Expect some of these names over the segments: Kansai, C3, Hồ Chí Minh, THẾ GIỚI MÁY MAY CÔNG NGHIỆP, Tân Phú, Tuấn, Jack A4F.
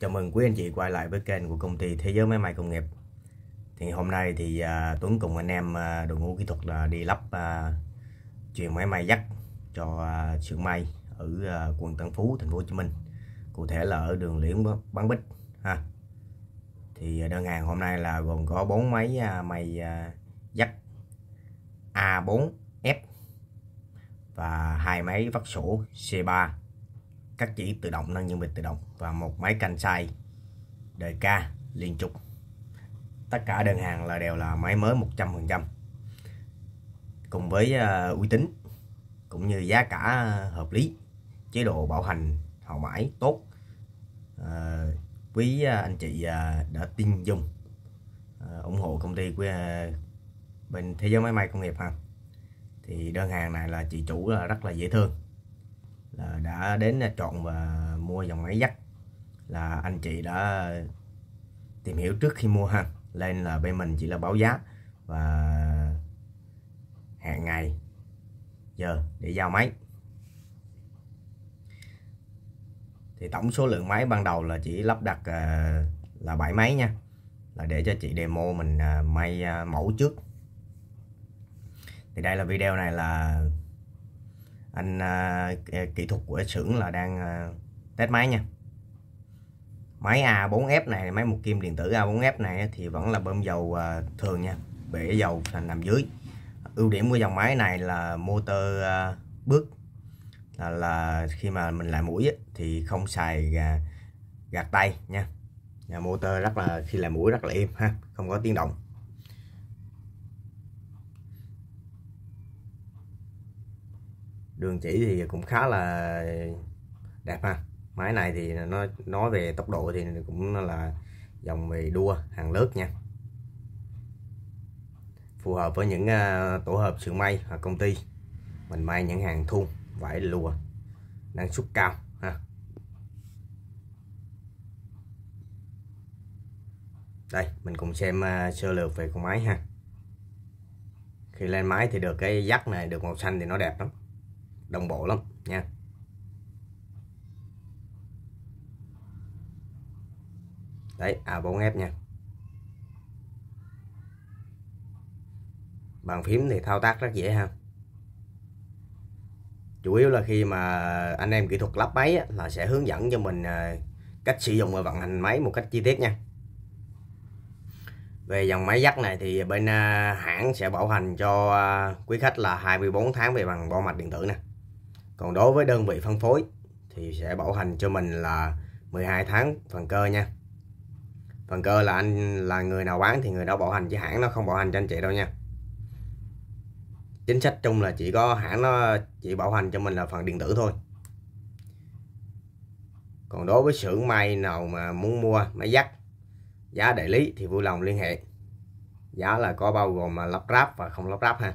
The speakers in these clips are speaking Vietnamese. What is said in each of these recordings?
Chào mừng quý anh chị quay lại với kênh của công ty Thế Giới Máy May Công nghiệp. Thì hôm nay thì Tuấn cùng anh em đội ngũ kỹ thuật là đi lắp chuyền máy may Jack cho xưởng may ở quận Tân Phú, thành phố Hồ Chí Minh. Cụ thể là ở đường Liễu Bán Bích ha. Thì đơn hàng hôm nay là gồm có 4 máy may Jack A4F và 2 máy vắt sổ C3 cắt chỉ tự động, nâng nhân bịch tự động và 1 máy Kansai đời ca liên trục. Tất cả đơn hàng là đều là máy mới 100% cùng với uy tín cũng như giá cả hợp lý, chế độ bảo hành hậu mãi tốt. Quý anh chị đã tin dùng ủng hộ công ty của bên Thế Giới Máy May Công nghiệp ha. Thì đơn hàng này là chị chủ là rất là dễ thương, là đã đến chọn và mua dòng máy Jack, là anh chị đã tìm hiểu trước khi mua ha, lên là bên mình chỉ là báo giá và hẹn ngày giờ để giao máy. Thì tổng số lượng máy ban đầu là chỉ lắp đặt là 7 máy nha, là để cho chị demo mình may mẫu trước. Thì đây là video này là anh kỹ thuật của xưởng là đang test máy nha. Máy A4F này, máy một kim điện tử A4F này thì vẫn là bơm dầu thường nha, bể dầu nằm dưới. Ưu điểm của dòng máy này là motor bước là khi mà mình làm mũi thì không xài gạt tay nha. Motor rất là khi làm mũi rất là im ha, không có tiếng động. Đường chỉ thì cũng khá là đẹp ha. Máy này thì nó nói về tốc độ thì cũng là dòng về đua hàng lớp nha, phù hợp với những tổ hợp xưởng may hoặc công ty mình may những hàng thun vải lùa năng suất cao ha. Đây mình cùng xem sơ lược về con máy ha. Khi lên máy thì được cái Jack này, được màu xanh thì nó đẹp lắm, đồng bộ lắm nha. Đấy A4F nha. Bàn phím thì thao tác rất dễ ha. Chủ yếu là khi mà anh em kỹ thuật lắp máy á, là sẽ hướng dẫn cho mình cách sử dụng và vận hành máy một cách chi tiết nha. Về dòng máy Jack này thì bên hãng sẽ bảo hành cho quý khách là 24 tháng về bằng bo mạch điện tử nè. Còn đối với đơn vị phân phối thì sẽ bảo hành cho mình là 12 tháng phần cơ nha. Phần cơ là anh là người nào bán thì người đó bảo hành, chứ hãng nó không bảo hành cho anh chị đâu nha. Chính sách chung là chỉ có hãng nó chỉ bảo hành cho mình là phần điện tử thôi. Còn đối với xưởng may nào mà muốn mua máy Jack giá đại lý thì vui lòng liên hệ. Giá là có bao gồm mà lắp ráp và không lắp ráp ha,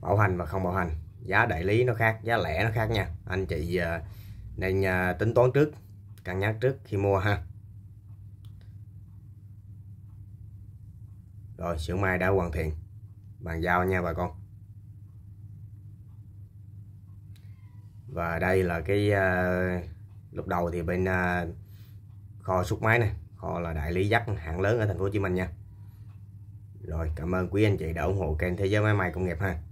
bảo hành và không bảo hành. Giá đại lý nó khác, giá lẻ nó khác nha. Anh chị nên tính toán trước, cân nhắc trước khi mua ha. Rồi xưởng may đã hoàn thiện, bàn giao nha bà con. Và đây là cái lúc đầu thì bên kho xuất máy này, kho là đại lý Jack hạng lớn ở thành phố Hồ Chí Minh nha. Rồi cảm ơn quý anh chị đã ủng hộ kênh Thế Giới Máy May Công nghiệp ha.